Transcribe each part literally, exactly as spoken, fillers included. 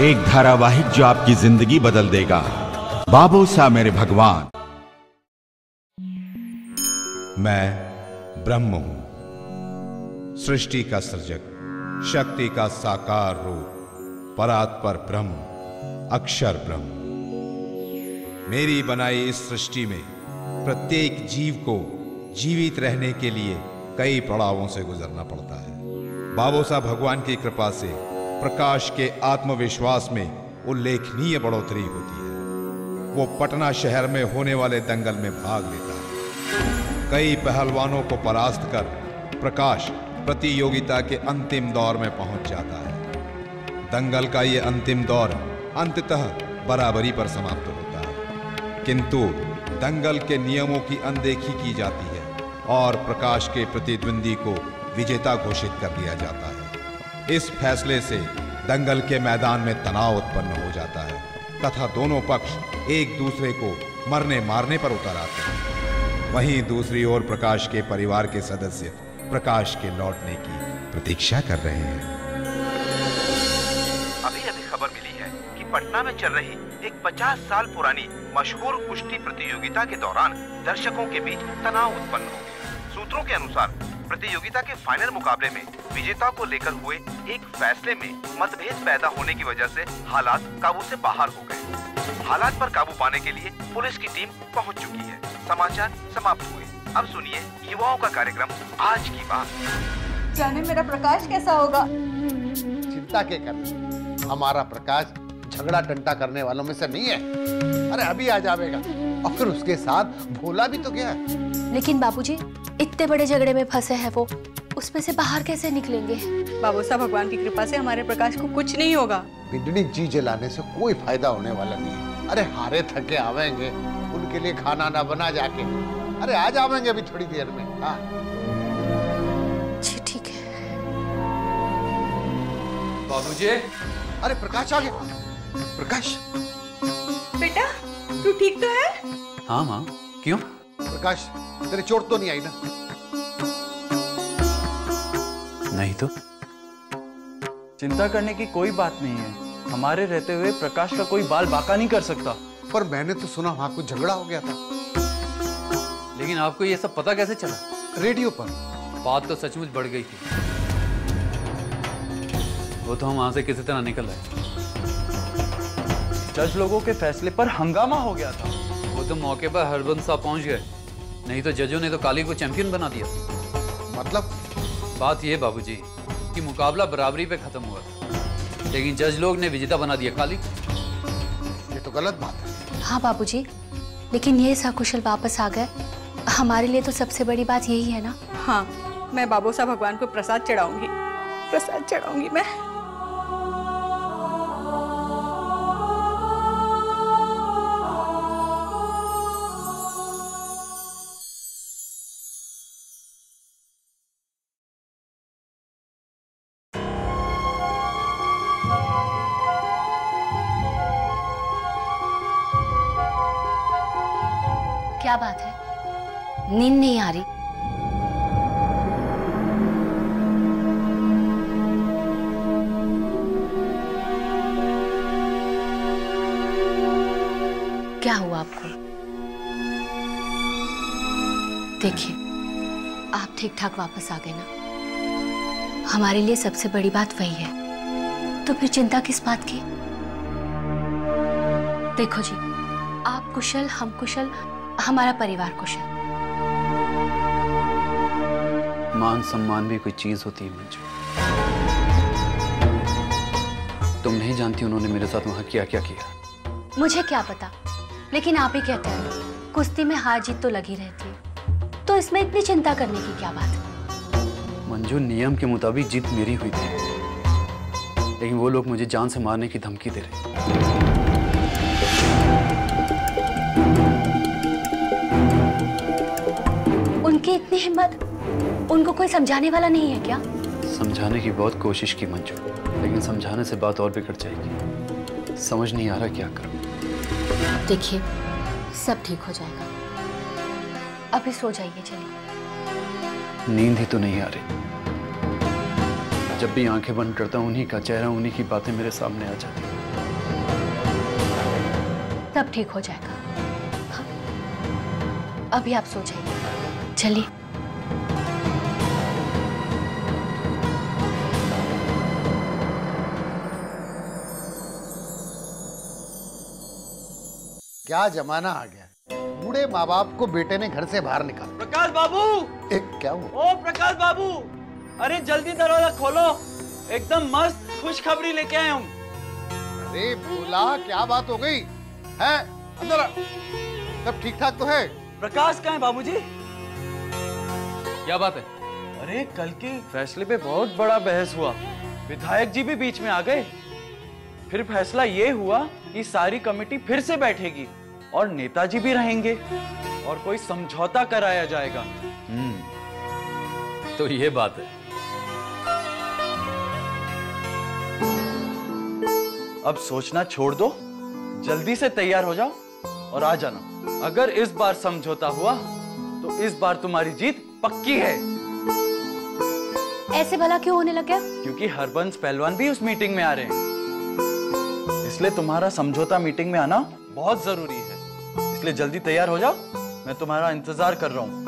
एक धारावाहिक जो आपकी जिंदगी बदल देगा। बाबू शाह मेरे भगवान। मैं ब्रह्म हूं, सृष्टि का सृजक, शक्ति का साकार रूप, परात्पर ब्रह्म, अक्षर ब्रह्म। मेरी बनाई इस सृष्टि में प्रत्येक जीव को जीवित रहने के लिए कई पड़ावों से गुजरना पड़ता है। बाबू शाह भगवान की कृपा से प्रकाश के आत्मविश्वास में उल्लेखनीय बढ़ोतरी होती है। वो पटना शहर में होने वाले दंगल में भाग लेता है। कई पहलवानों को परास्त कर प्रकाश प्रतियोगिता के अंतिम दौर में पहुंच जाता है। दंगल का ये अंतिम दौर अंततः बराबरी पर समाप्त होता है, किंतु दंगल के नियमों की अनदेखी की जाती है और प्रकाश के प्रतिद्वंदी को विजेता घोषित कर दिया जाता है। इस फैसले से दंगल के मैदान में तनाव उत्पन्न हो जाता है तथा दोनों पक्ष एक दूसरे को मरने मारने पर उतर आते हैं। वहीं दूसरी ओर प्रकाश के परिवार के सदस्य प्रकाश के लौटने की प्रतीक्षा कर रहे हैं। अभी अभी खबर मिली है कि पटना में चल रही एक पचास साल पुरानी मशहूर कुश्ती प्रतियोगिता के दौरान दर्शकों के बीच तनाव उत्पन्न हो गया। सूत्रों के अनुसार प्रतियोगिता के फाइनल मुकाबले में विजेता को लेकर हुए एक फैसले में मतभेद पैदा होने की वजह से हालात काबू से बाहर हो गए। हालात पर काबू पाने के लिए पुलिस की टीम पहुंच चुकी है। समाचार समाप्त हुए। अब सुनिए युवाओं का कार्यक्रम आज की बात। जाने मेरा प्रकाश कैसा होगा। चिंता के कर, हमारा प्रकाश झगड़ा टंटा करने वालों में से नहीं है। अरे अभी आ जाएगा। और फिर उसके साथ भोला भी तो गया। लेकिन बाबूजी इतने बड़े झगड़े में फंसे हैं वो, उसमें से बाहर कैसे निकलेंगे। बाबू साहब भगवान की कृपा से हमारे प्रकाश को कुछ नहीं होगा। बिंदनी जी जलाने से कोई फायदा होने वाला नहीं है। अरे हारे थके आवेंगे, उनके लिए खाना ना बना जाके। अरे आ जाएंगे अभी थोड़ी देर में। हाँ जी ठीक है। बाबू जी अरे प्रकाश आ गया। प्रकाश बेटा तू ठीक तो है। हाँ माँ क्यों। प्रकाश तेरे चोट तो नहीं आई ना। नहीं तो। चिंता करने की कोई बात नहीं है। हमारे रहते हुए प्रकाश का कोई बाल बाका नहीं कर सकता। पर मैंने तो सुना वहाँ कुछ झगड़ा हो गया था। लेकिन आपको ये सब पता कैसे चला। रेडियो पर। बात तो सचमुच बढ़ गई थी। वो तो हम वहाँ से किसी तरह निकल आए। जज लोगों के फैसले पर हंगामा हो गया था। वो तो मौके पर हरबंस साहब पहुँच गए, नहीं तो जजों ने तो काली को चैंपियन बना दिया। मतलब बात ये बाबूजी कि मुकाबला बराबरी पे खत्म हुआ था, लेकिन जज लोग ने विजेता बना दिया काली। ये तो गलत बात है। हाँ बाबूजी, लेकिन ये सकुशल वापस आ गए, हमारे लिए तो सबसे बड़ी बात यही है ना। हाँ मैं बाबू साहब भगवान को प्रसाद चढ़ाऊंगी, प्रसाद चढ़ाऊंगी मैं। क्या बात है, नींद नहीं आ रही। क्या हुआ आपको। देखिए आप ठीक ठाक वापस आ गए ना, हमारे लिए सबसे बड़ी बात वही है। तो फिर चिंता किस बात की। देखो जी आप कुशल, हम कुशल, हमारा परिवार कुशल। मान सम्मान भी कोई चीज होती है मंजू। तुम नहीं जानती उन्होंने मेरे साथ वहां क्या क्या किया। मुझे क्या पता, लेकिन आप ही कहते हैं कुश्ती में हार जीत तो लगी रहती है, तो इसमें इतनी चिंता करने की क्या बात है। मंजू नियम के मुताबिक जीत मेरी हुई थी, लेकिन वो लोग मुझे जान से मारने की धमकी दे रहे। उनकी इतनी हिम्मत, उनको कोई समझाने वाला नहीं है क्या। समझाने की बहुत कोशिश की मंजू, लेकिन समझाने से बात और बिगड़ जाएगी। समझ नहीं आ रहा क्या करूं। देखिए सब ठीक हो जाएगा, अभी सो जाइए। चलिए नींद ही तो नहीं आ रही। जब भी आंखें बंद करता हूं उन्हीं का चेहरा, उन्हीं की बातें मेरे सामने आ जाती हैं। सब ठीक हो जाएगा। अभी आप सो जाइए, चलिए। क्या जमाना आ गया, बूढ़े माँ बाप को बेटे ने घर से बाहर निकाला। प्रकाश बाबू, एक क्या हुआ? ओ प्रकाश बाबू, अरे जल्दी दरवाजा खोलो, एकदम मस्त खुशखबरी लेके आए हम। अरे बोला, क्या बात हो गई है? अंदर सब ठीक ठाक तो है? प्रकाश कहाँ है बाबूजी? क्या बात है? अरे कल के फैसले पे बहुत बड़ा बहस हुआ, विधायक जी भी बीच में आ गए। फिर फैसला ये हुआ कि सारी कमेटी फिर से बैठेगी और नेताजी भी रहेंगे और कोई समझौता कराया जाएगा। हम्म, तो ये बात है। अब सोचना छोड़ दो, जल्दी से तैयार हो जाओ और आ जाना। अगर इस बार समझौता हुआ तो इस बार तुम्हारी जीत पक्की है। ऐसे भला क्यों होने लग गया? क्योंकि हरबंस पहलवान भी उस मीटिंग में आ रहे हैं, इसलिए तुम्हारा समझौता मीटिंग में आना बहुत जरूरी है। इसलिए जल्दी तैयार हो जाओ, मैं तुम्हारा इंतजार कर रहा हूँ।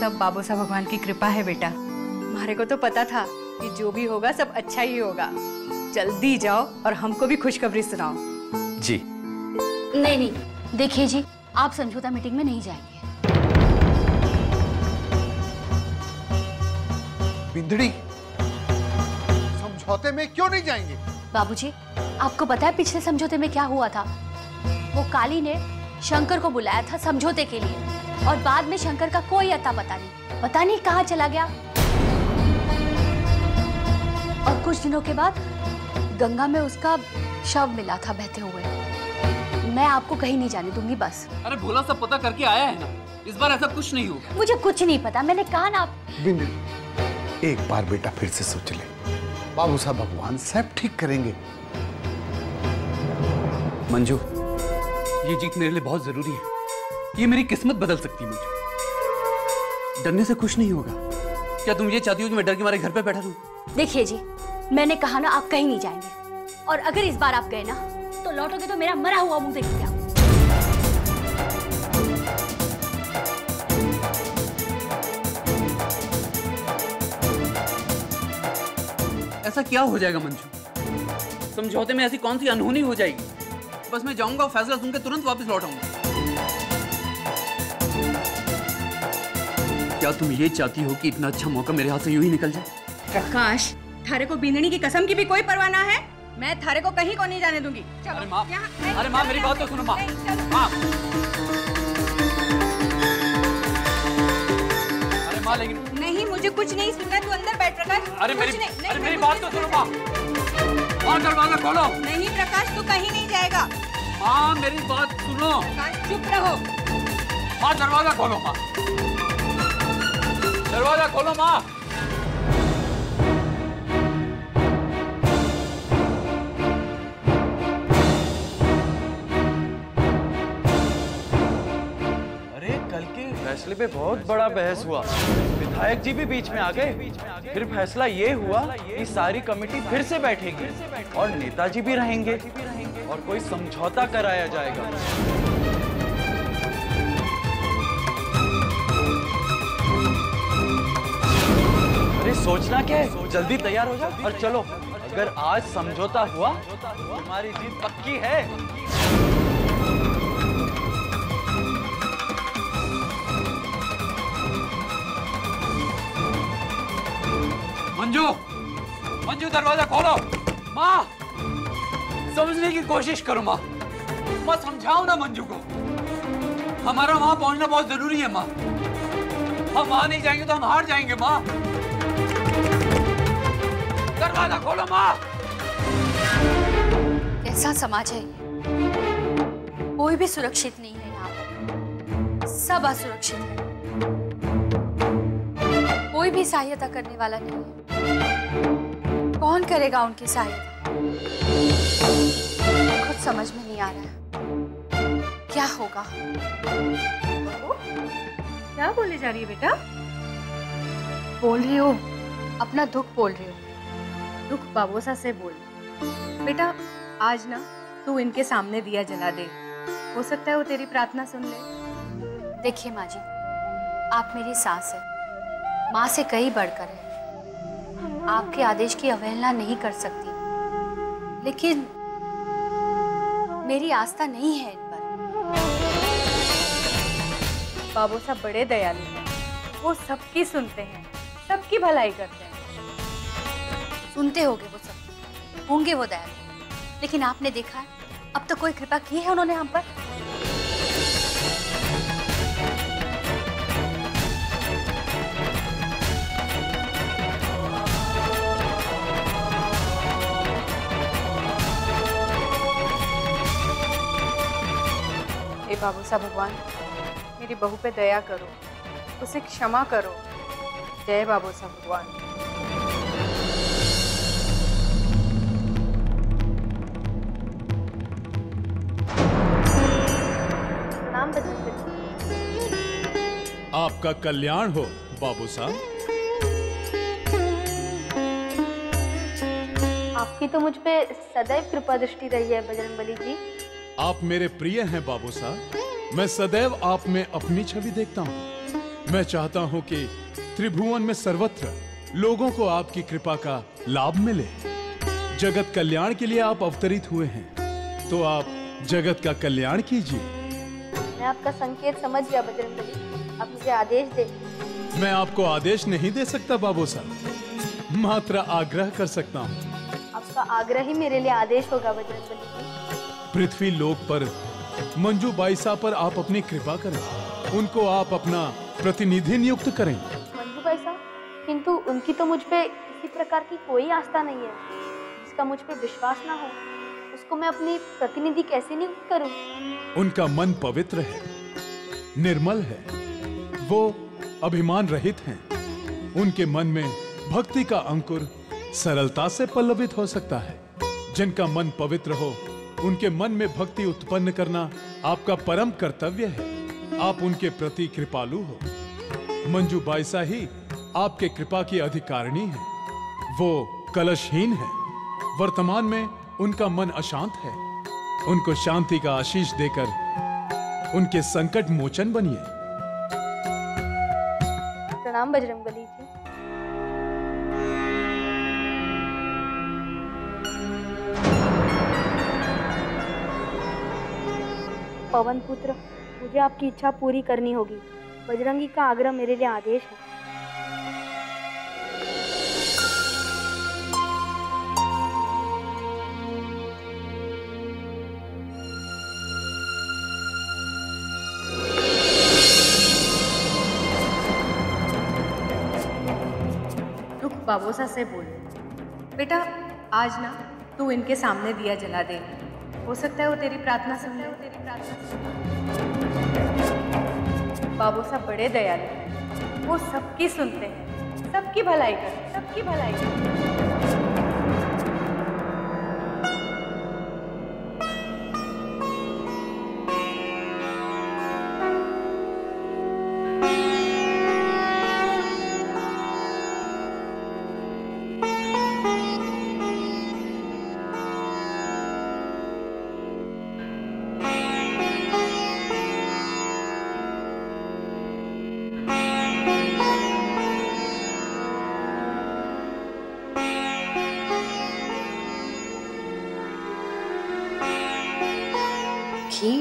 सब बाबू साहब भगवान की कृपा है बेटा, तुम्हारे को तो पता था कि जो भी होगा सब अच्छा ही होगा। जल्दी जाओ और हमको भी खुशखबरी सुनाओ। जी नहीं नहीं, देखिए जी, आप समझौता मीटिंग में नहीं जाएंगे। बिंदड़ी, समझौते में क्यों नहीं जाएंगे? बाबूजी, आपको पता है पिछले समझौते में क्या हुआ था? वो काली ने शंकर को बुलाया था समझौते के लिए और बाद में शंकर का कोई अता पता नहीं, पता नहीं कहाँ चला गया। और कुछ दिनों के बाद गंगा में उसका शव मिला था बहते हुए। मैं आपको कहीं नहीं जाने दूंगी, बस। अरे भोला, सब पता करके आया है ना, इस बार ऐसा कुछ नहीं होगा। मुझे कुछ नहीं पता, मैंने कहा ना। बिंदु, एक बार बेटा फिर से सोच ले, बाबू साहब भगवान सब ठीक करेंगे। मंजू, ये जीत मेरे लिए बहुत जरूरी है, ये मेरी किस्मत बदल सकती है। मंजू, डरने से कुछ नहीं होगा। क्या तुम ये चाहती हो कि मैं डर के मारे घर पे बैठा रहूं? देखिए जी, मैंने कहा ना आप कहीं नहीं जाएंगे, और अगर इस बार आप गए ना तो लौटोगे तो मेरा मरा हुआ मुंह देखिएगा। ऐसा क्या हो जाएगा मंजू? समझौते में ऐसी कौन सी अनहोनी हो जाएगी? बस मैं जाऊंगा, फैसला सुन के तुरंत वापस लौट आऊंगा। क्या तुम ये चाहती हो कि इतना अच्छा मौका मेरे हाथ से यूं ही निकल जाए? प्रकाश, थारे को बिंदनी की कसम की भी कोई परवाह ना है, मैं थारे को कहीं को नहीं जाने दूंगी। अरे माँ, अरे माँ, मेरी बात तो सुनो माँ। अरे माँ, लेकिन नहीं, मुझे कुछ नहीं सुनना, तू अंदर बैठ प्रकाश। अरे मेरी, नहीं, नहीं, अरे मेरी बात तो सुनो माँ। माँ दरवाजा खोलो। नहीं प्रकाश, तू कहीं नहीं जाएगा। माँ मेरी बात सुनो। चुप रहो। माँ दरवाजा खोलो। माँ दरवाजा खोलो। माँ, फैसले पे बहुत बड़ा बहस हुआ, विधायक जी भी बीच में आ गए। फिर फैसला ये हुआ कि सारी कमेटी फिर से बैठेगी और नेताजी भी रहेंगे और कोई समझौता कराया जाएगा। अरे सोचना क्या है, जल्दी तैयार हो जाओ और चलो। अगर आज समझौता हुआ तो हमारी जीत पक्की है। मंजू, मंजू दरवाजा खोलो। माँ, समझने की कोशिश करो माँ, माँ समझाओ ना मंजू को। हमारा वहां पहुंचना बहुत जरूरी है माँ, हम वहां नहीं जाएंगे तो हम हार जाएंगे। माँ दरवाजा खोलो। माँ, ऐसा समाज है, कोई भी सुरक्षित नहीं है यहाँ, सब असुरक्षित है, कोई भी सहायता करने वाला नहीं है। कौन करेगा उनकी सहायता? कुछ समझ में नहीं आ रहा है, क्या होगा? क्या बोले जा रही है बेटा? बोल रही हो, अपना दुख बोल रही हो। दुख बाबूसा से बोल, बेटा आज ना तू इनके सामने दिया जला दे, हो सकता है वो तेरी प्रार्थना सुन ले। देखिए माँ जी, आप मेरी सास है, माँ से कई बढ़कर है, आपके आदेश की अवहेलना नहीं कर सकती, लेकिन मेरी आस्था नहीं है इन पर। बाबू साहब बड़े दयालु हैं, वो सबकी सुनते हैं, सबकी भलाई करते हैं। सुनते होंगे वो सब, होंगे वो दयालु, लेकिन आपने देखा है अब तो कोई कृपा की है उन्होंने हम पर? ए बाबू साहब भगवान, मेरी बहू पे दया करो, उसे क्षमा करो। जय बाबू साहब भगवान। आपका कल्याण हो बाबू साहब। आपकी तो मुझ पे सदैव कृपा दृष्टि रही है बजरंग बली जी। आप मेरे प्रिय हैं बाबू साहब, मैं सदैव आप में अपनी छवि देखता हूँ। मैं चाहता हूँ कि त्रिभुवन में सर्वत्र लोगों को आपकी कृपा का लाभ मिले। जगत कल्याण के लिए आप अवतरित हुए हैं, तो आप जगत का कल्याण कीजिए। मैं आपका संकेत समझ गया बजरंग बली, आप मुझे आदेश दे। मैं आपको आदेश नहीं दे सकता बाबू साहब, मात्र आग्रह कर सकता हूँ। आपका आग्रह ही मेरे लिए आदेश होगा बजरंग बली। पृथ्वी लोक पर मंजू बाईसा पर आप अपनी कृपा करें, उनको आप अपना प्रतिनिधि नियुक्त करें। मंजू बाईसा? किंतु उनकी तो मुझ पे किसी प्रकार की कोई आस्था नहीं है, जिसका मुझ पे विश्वास ना हो उसको मैं अपनी प्रतिनिधि कैसे नियुक्त करूँ? उनका मन पवित्र है, निर्मल है, वो अभिमान रहित हैं। उनके मन में भक्ति का अंकुर सरलता से पल्लवित हो सकता है। जिनका मन पवित्र हो, उनके मन में भक्ति उत्पन्न करना आपका परम कर्तव्य है। आप उनके प्रति कृपालु हो। मंजू बाईसा ही आपके कृपा की अधिकारिणी है। वो कलशहीन है, वर्तमान में उनका मन अशांत है। उनको शांति का आशीष देकर उनके संकट मोचन बनिए। नाम बजरंग बली जी। पवन पुत्र, मुझे आपकी इच्छा पूरी करनी होगी। बजरंगी का आग्रह मेरे लिए आदेश है। बाबूसा से बोल बेटा, आज ना तू इनके सामने दिया जला दे, हो सकता है वो तेरी प्रार्थना सुन ले। तेरी प्रार्थना। बाबूसा बड़े दयालु हैं, वो सबकी सुनते हैं, सबकी भलाई करते, सबकी भलाई करते। घी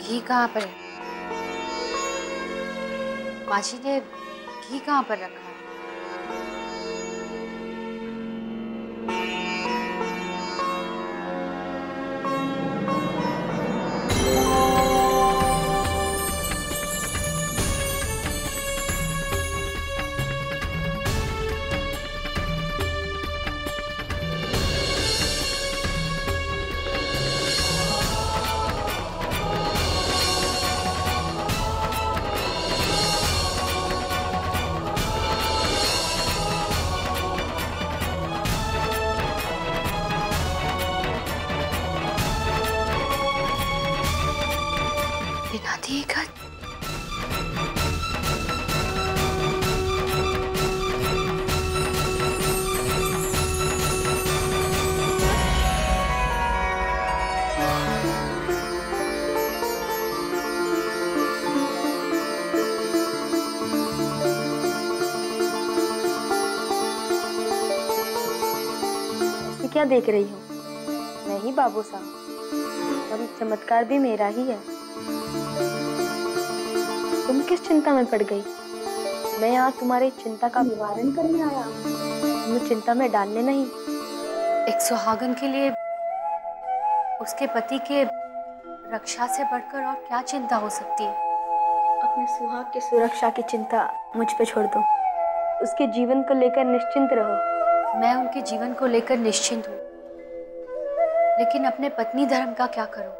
घी कहाँ पर है? माँ जी ने घी कहाँ पर रखा है? क्या देख रही हो? नहीं बाबू साहब, तुम चमत्कार भी मेरा ही है। तुम किस चिंता में पड़ गई? मैं यहाँ तुम्हारी चिंता का निवारण करने आया, तुम्हें चिंता में डालने नहीं। एक सुहागन के लिए उसके पति के रक्षा से बढ़कर और क्या चिंता हो सकती है? अपने सुहाग की सुरक्षा की चिंता मुझ पे छोड़ दो, उसके जीवन को लेकर निश्चिंत रहो। मैं उनके जीवन को लेकर निश्चिंत हूँ, लेकिन अपने पत्नी धर्म का क्या करूँ?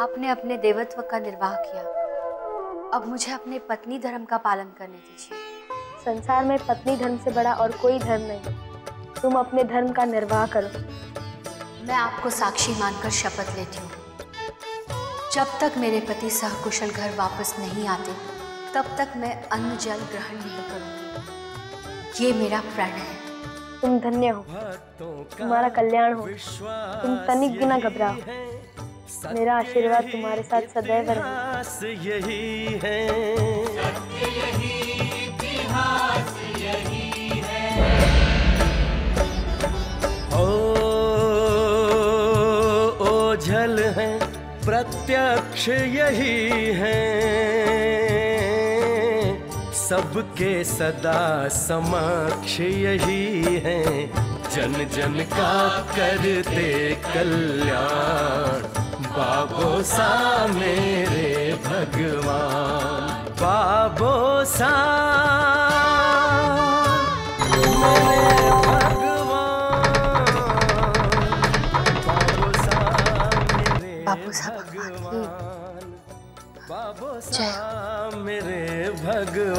आपने अपने देवत्व का निर्वाह किया, अब मुझे अपने पत्नी धर्म का पालन करने दीजिए। संसार में पत्नी धर्म से बड़ा और कोई धर्म नहीं। तुम अपने धर्म का निर्वाह करो। मैं आपको साक्षी मानकर शपथ लेती हूँ, जब तक मेरे पति सहकुशल घर वापस नहीं आते, तब तक मैं अन्न जल ग्रहण नहीं करूँगी। ये मेरा प्रण है। तुम धन्य हो, तुम्हारा कल्याण हो, तुम तनिक भी ना घबराओ। मेरा आशीर्वाद तुम्हारे साथ सदैव रहे। यही है, यही इतिहास, यही है। ओ ओझल है प्रत्यक्ष, यही है सबके सदा समक्ष, यही है जन जन का करते कल्याण। बाबो सा मेरे भगवान, बाबो सा मेरे भगवान, बाबो सा मेरे भगवान, बाबो सा मेरे भगवान।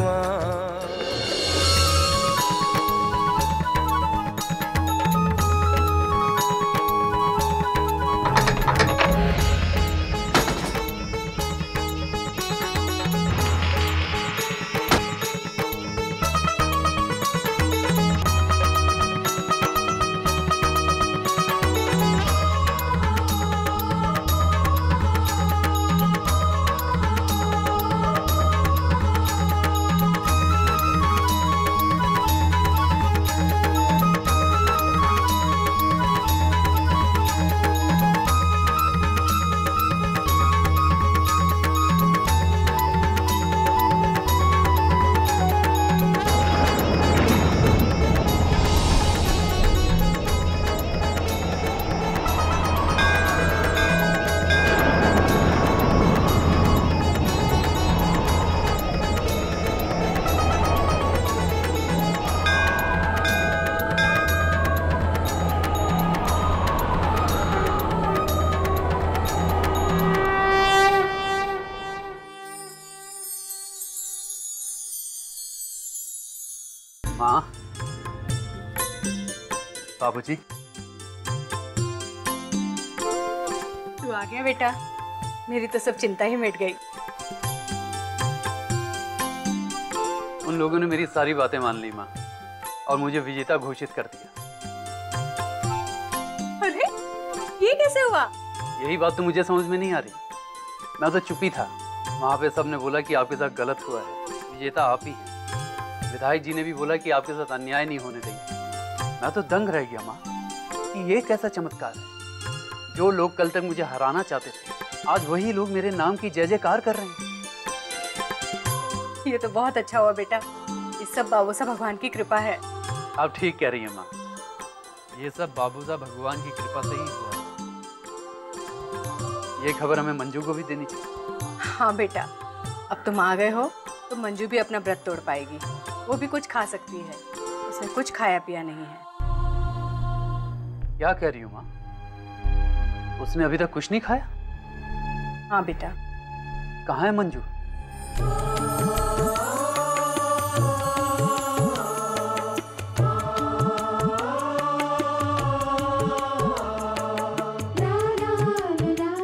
बाबूजी, तू आ गया बेटा, मेरी तो सब चिंता ही मिट गई। उन लोगों ने मेरी सारी बातें मान ली माँ, और मुझे विजेता घोषित कर दिया। अरे ये कैसे हुआ? यही बात तो मुझे समझ में नहीं आ रही। मैं तो चुप ही था। वहाँ पे सबने बोला कि आपके साथ गलत हुआ है, विजेता आप ही हैं। विधायक जी ने भी बोला कि आपके साथ अन्याय नहीं होने देंगे। मैं तो दंग रह गया माँ कि ये कैसा चमत्कार है। जो लोग कल तक मुझे हराना चाहते थे, आज वही लोग मेरे नाम की जय जयकार कर रहे हैं। ये तो बहुत अच्छा हुआ बेटा, ये सब बाबूसा भगवान की कृपा है। आप ठीक कह रही हैं माँ, ये सब बाबूसा भगवान की कृपा से ही हुआ। ये खबर हमें मंजू को भी देनी चाहिए। हाँ बेटा, अब तुम आ गए हो तो मंजू भी अपना व्रत तोड़ पाएगी, वो भी कुछ खा सकती है, कुछ खाया पिया नहीं है। क्या कह रही हूँ माँ, उसने अभी तक कुछ नहीं खाया? हाँ बेटा। कहाँ है मंजू?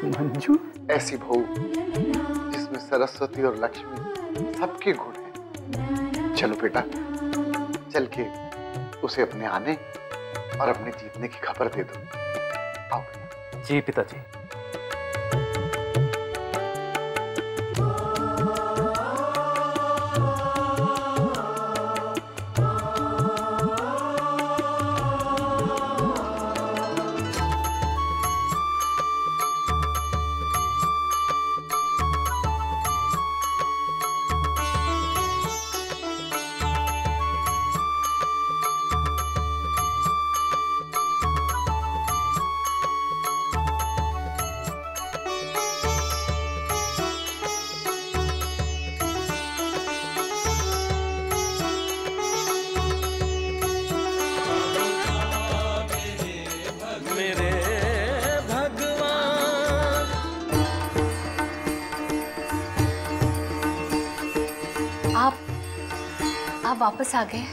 मंजू ऐसी बहू जिसमें सरस्वती और लक्ष्मी सबके गुण हैं। चलो बेटा, चल के उसे अपने आने और अपने जीतने की खबर दे दो। आओ। जी पिताजी। आप आप वापस आ गए?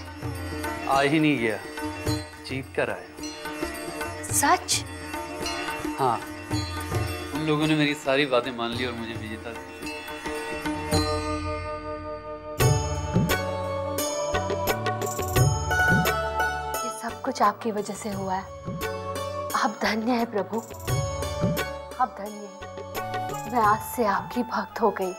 आ ही नहीं गया, जीत कर आया। सच? हाँ, उन लोगों ने मेरी सारी बातें मान ली और मुझे विजेता दी। ये सब कुछ आपकी वजह से हुआ है। आप धन्य है प्रभु, आप धन्य है। मैं आज से आपकी भक्त हो गई।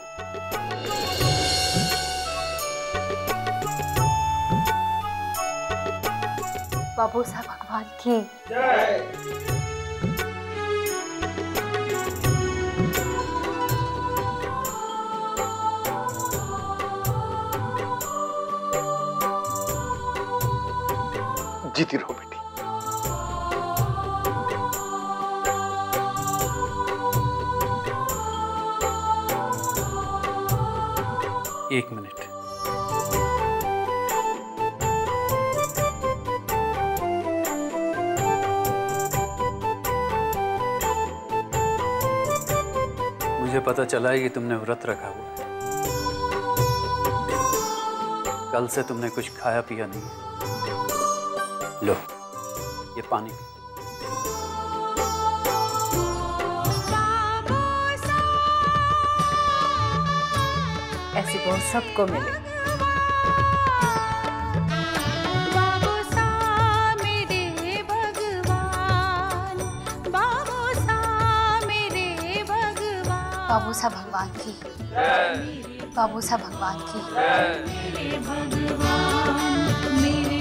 बाबू साहब भगवान की जय। जीती रहो बेटी। एक मिनट, मुझे पता चला है कि तुमने व्रत रखा हुआ है। कल से तुमने कुछ खाया पिया नहीं है। लो, ये पानी। ऐसी बोल सबको मिले। बाबू सा भगवान की, बाबू सा भगवान की।